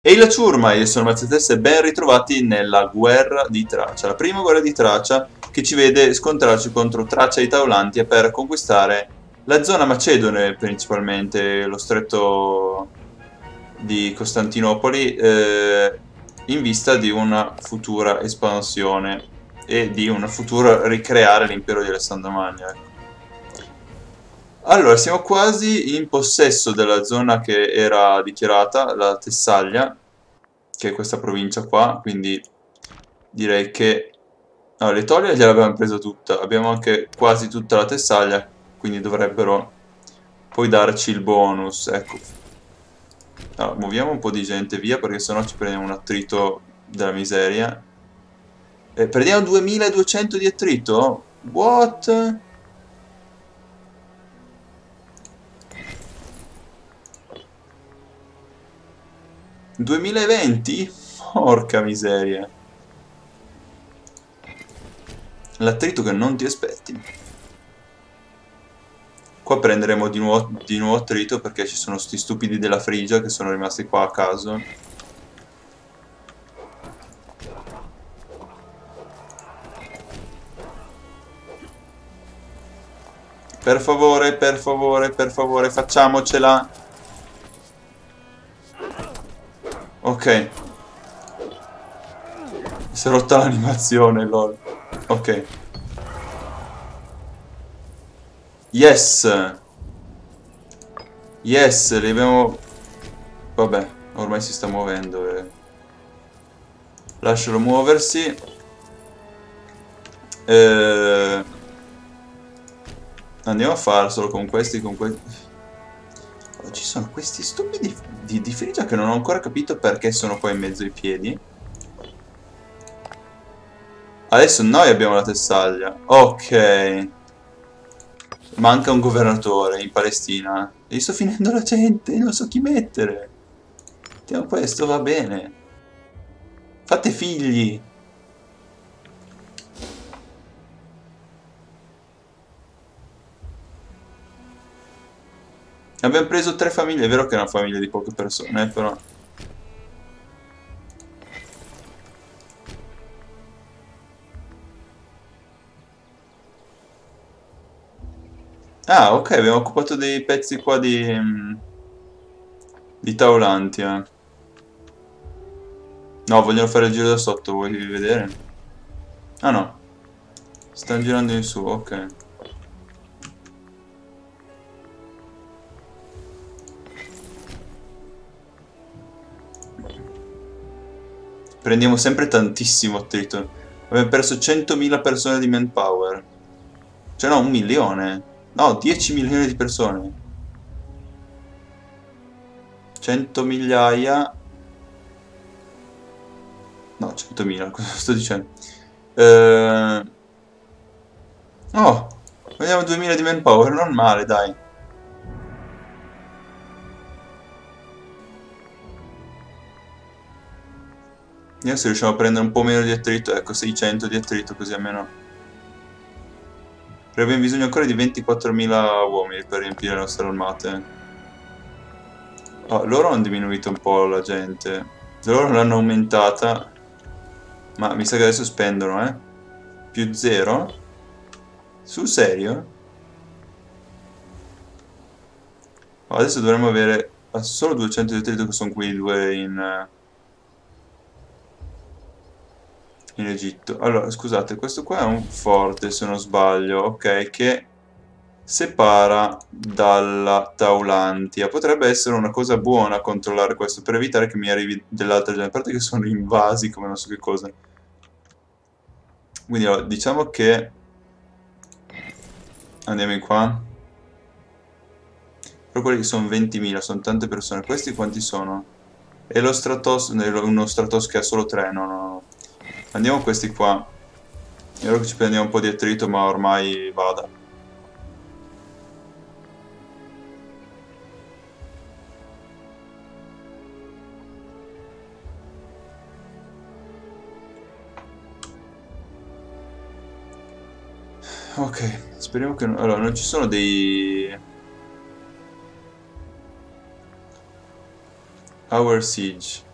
E i Laciurmai sono Matsetes ben ritrovati nella guerra di Tracia, la prima guerra di Tracia che ci vede scontrarci contro Tracia e Taulantia per conquistare la zona macedone, principalmente lo stretto di Costantinopoli, in vista di una futura espansione e di una futura ricreare l'impero di Alessandro Magno. Allora, siamo quasi in possesso della zona che era dichiarata, la Tessaglia, che è questa provincia qua, quindi direi che... No, l'Etolia gliel'abbiamo presa tutta, abbiamo anche quasi tutta la Tessaglia, quindi dovrebbero poi darci il bonus, ecco. Allora, muoviamo un po' di gente via perché sennò ci prendiamo un attrito della miseria. Perdiamo 2200 di attrito? What? $2020? Porca miseria. L'attrito che non ti aspetti. Qua prenderemo di nuovo attrito perché ci sono sti stupidi della Frigia che sono rimasti qua a caso. Per favore, per favore, per favore, facciamocela. Ok. Si è rotta l'animazione, lol. Ok. Yes! Yes, li abbiamo... Vabbè, ormai si sta muovendo. Lascialo muoversi. Andiamo a farselo con questi, Oh, ci sono questi stupidi di Frigia che non ho ancora capito perché sono qua in mezzo ai piedi. Adesso noi abbiamo la Tessaglia. Ok. Manca un governatore in Palestina. E sto finendo la gente, non so chi mettere. Mettiamo questo, va bene. Fate figli. Abbiamo preso 3 famiglie, è vero che è una famiglia di poche persone, però... Ah, ok, abbiamo occupato dei pezzi qua di Taulantia. No, vogliono fare il giro da sotto, vuoi vedere? Ah no, stanno girando in su, ok. Prendiamo sempre tantissimo attrito. Abbiamo perso 100.000 persone di manpower. Cioè no, 1 milione. No, 10 milioni di persone. 100 migliaia. No, 100.000, cosa sto dicendo? Oh, vediamo 2000 di manpower, non male, dai. Vediamo se riusciamo a prendere un po' meno di attrito, ecco, 600 di attrito, così almeno... Abbiamo bisogno ancora di 24.000 uomini per riempire le nostre armate. Oh, loro hanno diminuito un po' la gente. Loro l'hanno aumentata. Ma mi sa che adesso spendono, eh? +0? Sul serio? Oh, adesso dovremmo avere solo 200 di attrito, che sono qui 2 in Egitto. Allora, scusate, questo qua è un forte, se non sbaglio, ok, che separa dalla Taulantia. Potrebbe essere una cosa buona controllare questo per evitare che mi arrivi dell'altra gente, a parte che sono invasi come non so che cosa. Quindi allora, diciamo che andiamo in qua. Però quelli che sono 20.000, sono tante persone. Questi quanti sono? E lo Stratos, uno Stratos che ha solo 3, no. Andiamo questi qua. È vero che ci prendiamo un po' di attrito, ma ormai vada. Ok, speriamo che... No. Allora, non ci sono dei... Our Siege.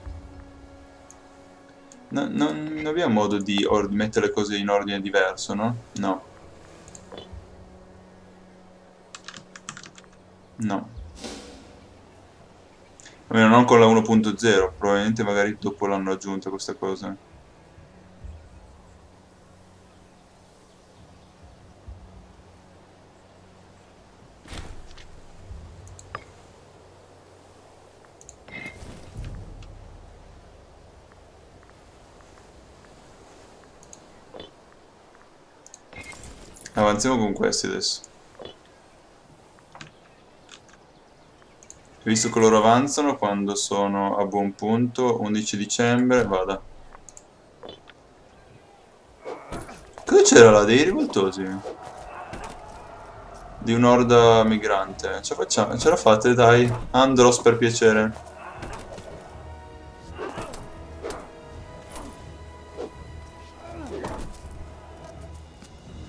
No, non abbiamo modo di mettere le cose in ordine diverso, no? No. No. Almeno non con la 1.0, probabilmente magari dopo l'hanno aggiunta questa cosa. Avanziamo con questi adesso. Visto che loro avanzano, quando sono a buon punto, 11 dicembre, vada. Cosa c'era là? Dei rivoltosi? Di un'orda migrante. Ce la fate, dai. Andros, per piacere.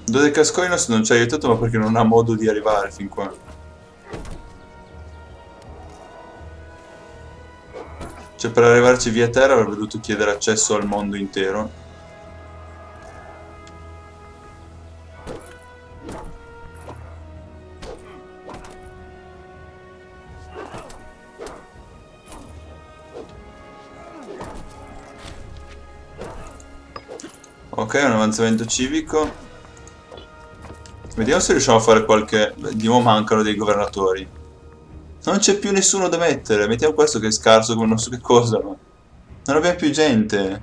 Do10 Cascoynos non ci ha aiutato, ma perché non ha modo di arrivare fin qua. Cioè, per arrivarci via terra avrebbe dovuto chiedere accesso al mondo intero. Ok, un avanzamento civico. Vediamo se riusciamo a fare qualche... Di nuovo mancano dei governatori. Non c'è più nessuno da mettere. Mettiamo questo che è scarso come non so che cosa, ma... Non abbiamo più gente.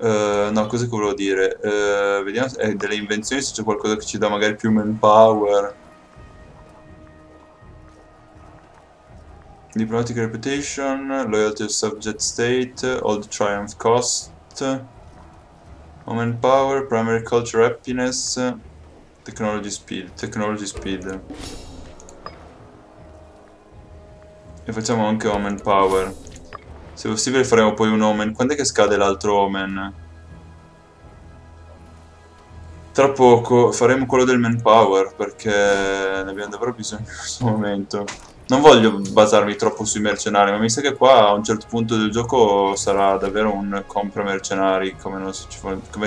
No, cosa che volevo dire? Vediamo se... delle invenzioni, se c'è qualcosa che ci dà magari più manpower. Diplomatic reputation, loyalty of subject state, old triumph cost, woman power, primary culture happiness, technology speed. E facciamo anche woman power. Se possibile faremo poi un omen. Quando è che scade l'altro omen? Tra poco faremo quello del manpower, perché ne abbiamo davvero bisogno in questo momento. Non voglio basarmi troppo sui mercenari, ma mi sa che qua a un certo punto del gioco sarà davvero un compra mercenari, come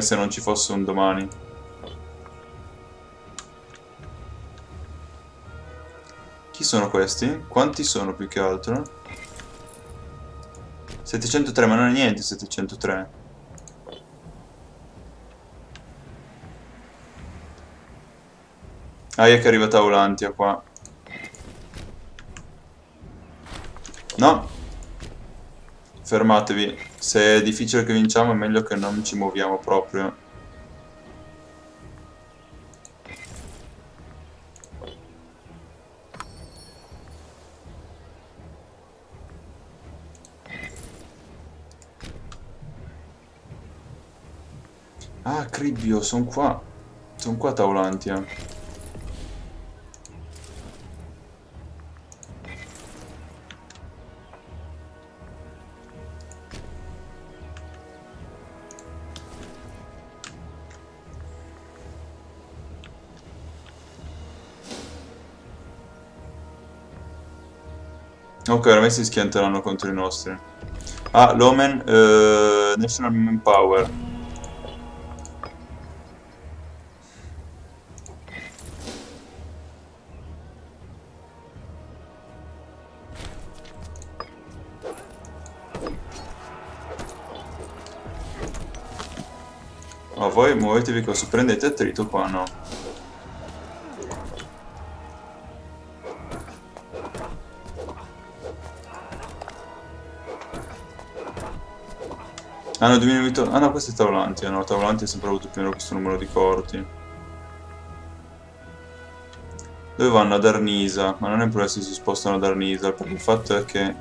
se non ci fosse un domani. Chi sono questi? Quanti sono più che altro? 703, ma non è niente 703. Ah, è che arriva Taulantia qua. No, fermatevi. Se è difficile che vinciamo, è meglio che non ci muoviamo proprio. Ah, Cribbio, sono qua. Sono qua, Taulantia. Ok, ormai si schianteranno contro i nostri. Ah, l'Omen, National Manpower. Oh, voi muovetevi qua, prendete attrito qua, no. Ah no, diminuito... Ah no, questo è Taulantia, no, Taulantia ha sempre avuto più o meno questo numero di corti. Dove vanno? A Darnisa, ma non è un problema se si spostano a Darnisa, perché il fatto è che...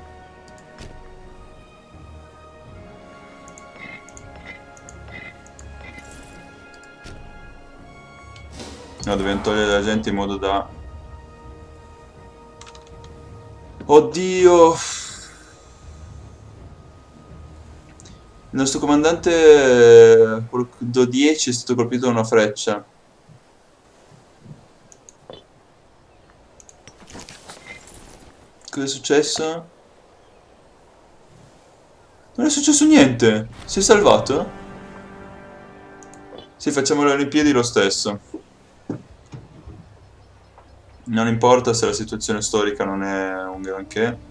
No, dobbiamo togliere la gente in modo da... Oddio! Il nostro comandante Do10 è stato colpito da una freccia. Cosa è successo? Non è successo niente. Si è salvato? Sì, facciamo le Olimpiadi lo stesso. Non importa se la situazione storica non è un granché.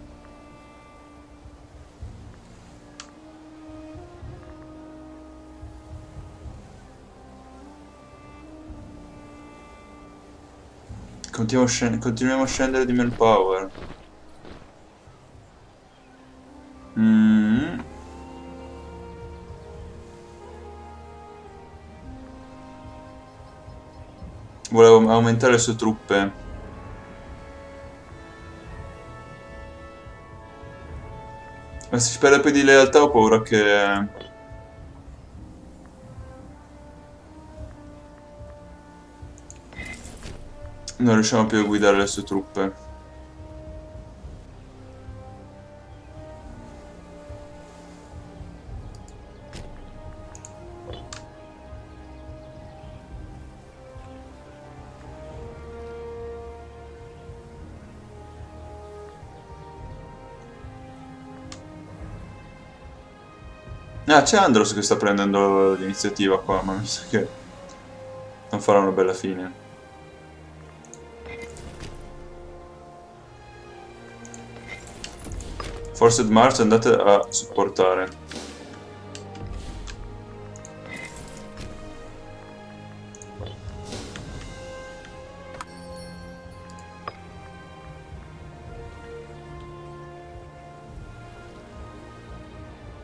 Continuiamo a scendere di manpower. Volevo aumentare le sue truppe. Ma se si perde poi di lealtà ho paura che... non riusciamo più a guidare le sue truppe. Ah, c'è Andros che sta prendendo l'iniziativa qua, ma mi sa che non farà una bella fine. Forced March, andate a supportare.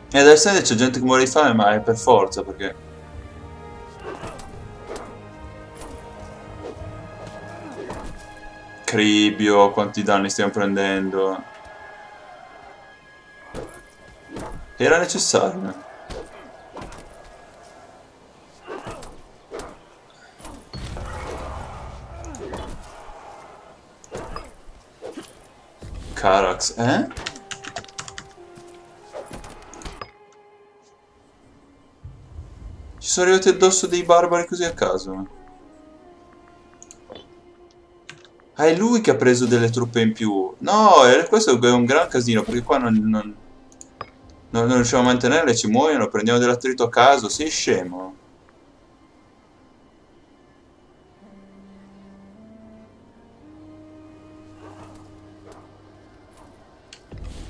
E ad Alessandria c'è gente che muore di fame, ma è per forza, perché... Cribio, quanti danni stiamo prendendo. Era necessario. Carax, eh? Sono arrivati addosso dei barbari così a caso. Ah, è lui che ha preso delle truppe in più. No, questo è un gran casino, perché qua non riusciamo a mantenerle, ci muoiono, prendiamo dell'attrito a caso, sei scemo.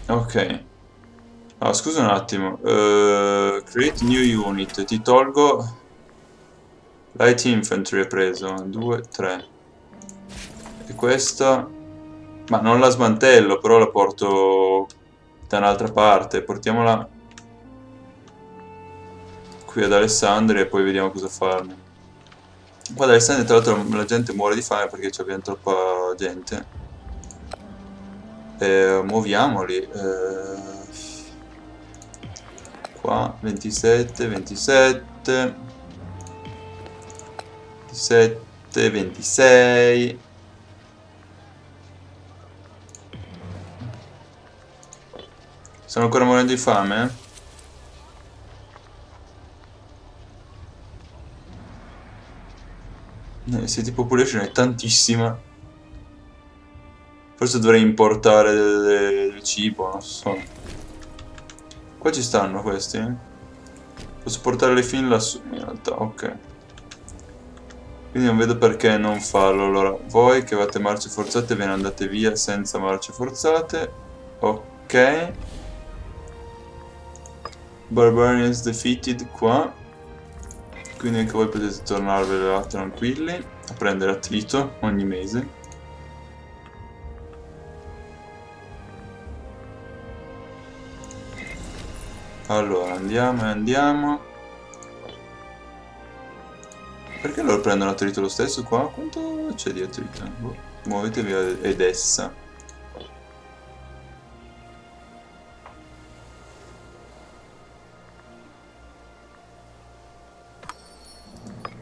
Ok. Ah, scusa un attimo. Create new unit. Ti tolgo Light Infantry, hai preso 2, 3. E questa, ma non la smantello, però la porto da un'altra parte. Portiamola qui ad Alessandria e poi vediamo cosa farne. Qua ad Alessandria tra l'altro la gente muore di fame perché ci abbiamo troppa gente. Muoviamoli. 27, 27, 27, 26. Stanno ancora morendo di fame? City population è tantissima. Forse dovrei importare del cibo, non so. Qua ci stanno questi? Posso portarli fin lassù in realtà, ok. Quindi non vedo perché non farlo. Allora, voi che avete marce forzate ve ne andate via senza marce forzate. Ok. Barbarians defeated qua. Quindi anche voi potete tornarvene là tranquilli a prendere attrito ogni mese. Allora, andiamo e andiamo. Perché loro prendono attrito lo stesso qua? Quanto c'è di attrito? Boh. Muovetevi ed essa.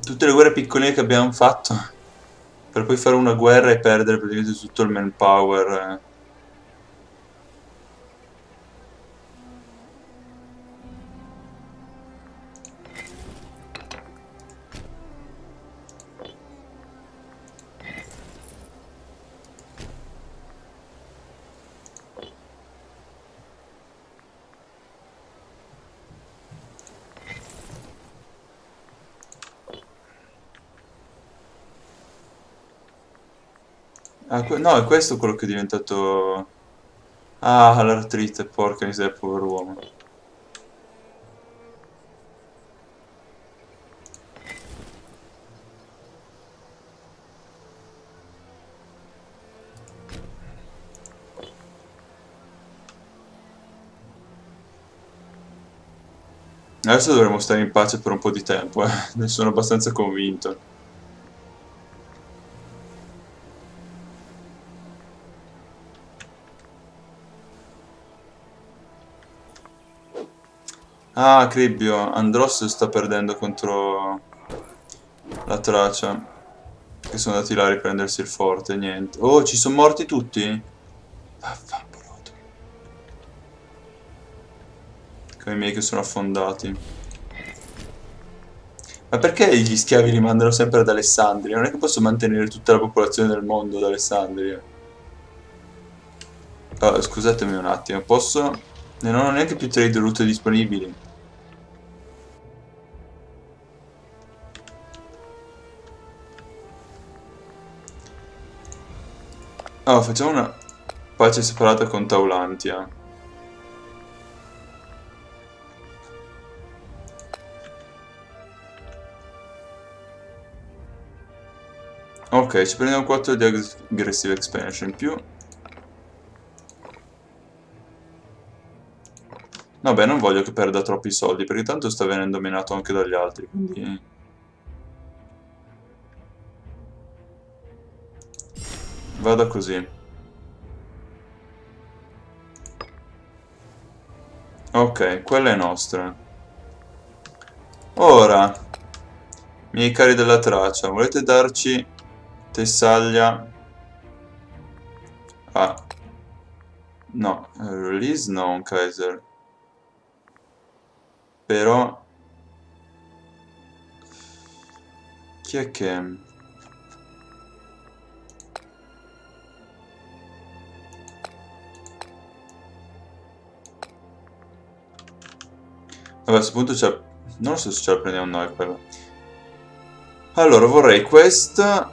Tutte le guerre piccoline che abbiamo fatto per poi fare una guerra e perdere praticamente tutto il manpower. No, è questo quello che è diventato... Ah, l'artrite, porca miseria, povero uomo. Adesso dovremmo stare in pace per un po' di tempo, ne sono abbastanza convinto. Ah, Cribbio, Andros sta perdendo contro la Tracia, che sono andati là a riprendersi il forte, niente. Oh, ci sono morti tutti? Vaffanculo. I miei che sono affondati. Ma perché gli schiavi li mandano sempre ad Alessandria? Non è che posso mantenere tutta la popolazione del mondo ad Alessandria. Ah, scusatemi un attimo, posso... Non ho neanche più trade route disponibili. Oh, facciamo una pace separata con Taulantia. Ok, ci prendiamo 4 di aggressive expansion in più. Vabbè, non voglio che perda troppi soldi, perché tanto sta venendo menato anche dagli altri, quindi... Vada così. Ok, quella è nostra. Ora, miei cari della Tracia, volete darci... Tessaglia. Ah. No, release non Kaiser. Però chi è che? Vabbè, a questo punto c'è... Non lo so se ce la prendiamo noi quella. Allora, vorrei questa.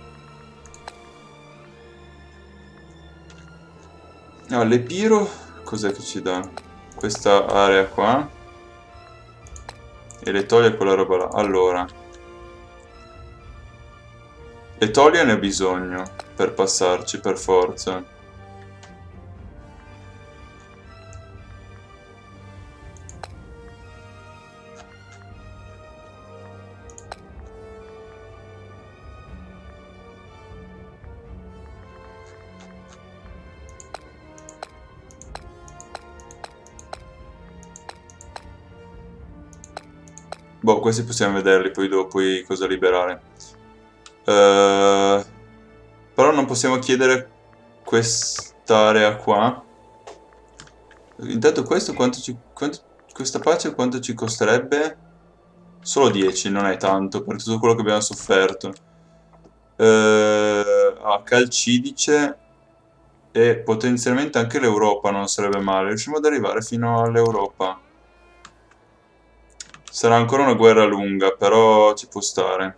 No, l'Epiro, cos'è che ci dà? Questa area qua. E l'Etolia quella roba là. Allora. L'Etolia ne ha bisogno per passarci, per forza. Boh, questi possiamo vederli poi dopo, poi cosa liberare. Però non possiamo chiedere quest'area qua. Intanto questo quanto ci... questa pace quanto ci costerebbe? Solo 10, non è tanto, per tutto quello che abbiamo sofferto. Calcidice e potenzialmente anche l'Europa non sarebbe male. Riusciamo ad arrivare fino all'Europa. Sarà ancora una guerra lunga, però ci può stare.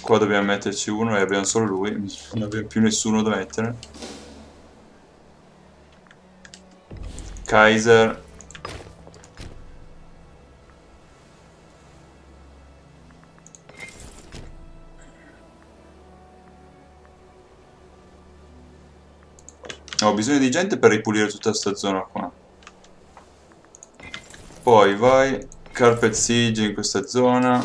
Qua dobbiamo metterci uno e abbiamo solo lui, non abbiamo più nessuno da mettere. Kaiser... Ho bisogno di gente per ripulire tutta sta zona qua. Poi vai Carpet Siege in questa zona.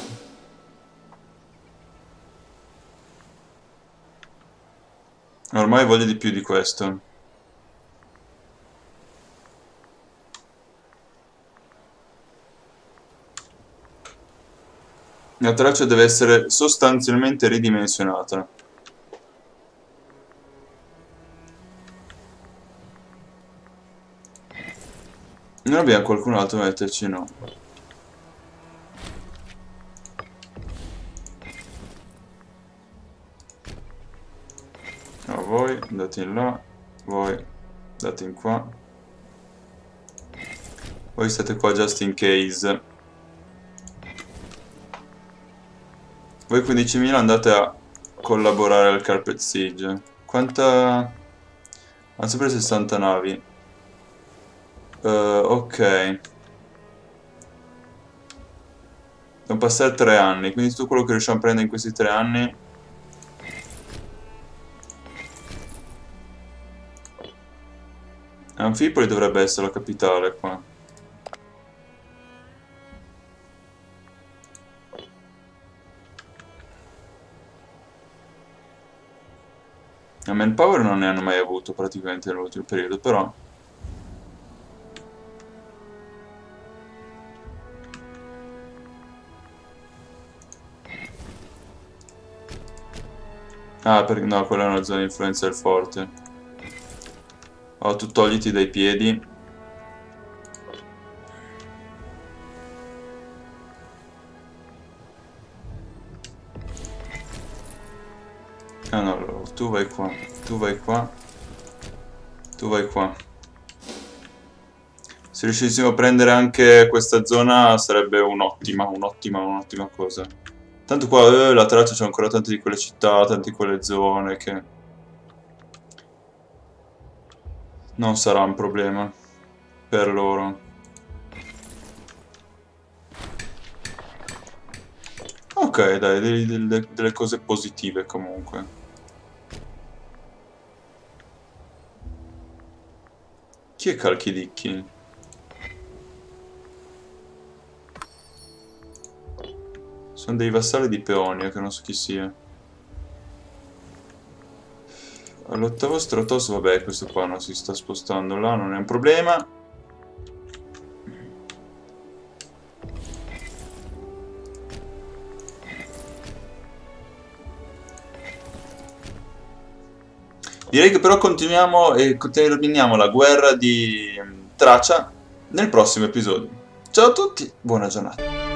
Ormai voglio di più di questo. La Tracia deve essere sostanzialmente ridimensionata. Non abbiamo qualcun altro da metterci, no. andate in là, voi andate in qua, voi state qua just in case. Voi 15.000 andate a collaborare al Carpet Siege. Quanta... hanno sempre 60 navi. Ok. Devono passare 3 anni, quindi tutto quello che riusciamo a prendere in questi 3 anni... Anfipoli dovrebbe essere la capitale qua. La manpower non ne hanno mai avuto praticamente nell'ultimo periodo, però... Ah, perché no, quella è una zona di influenza del forte. Oh, tu togliti dai piedi. Ah no, allora, tu vai qua, tu vai qua, tu vai qua. Se riuscissimo a prendere anche questa zona sarebbe un'ottima cosa. Tanto qua la Tracia c'è ancora tante di quelle città, tante di quelle zone che... non sarà un problema per loro. Ok, dai, delle cose positive comunque. Chi è Calchidicchi? Sono dei vassalli di Peonia, che non so chi sia. All'ottavo Stratos, vabbè, questo qua non si sta spostando là, non è un problema. Direi che però continuiamo e terminiamo la guerra di Tracia nel prossimo episodio. Ciao a tutti, buona giornata.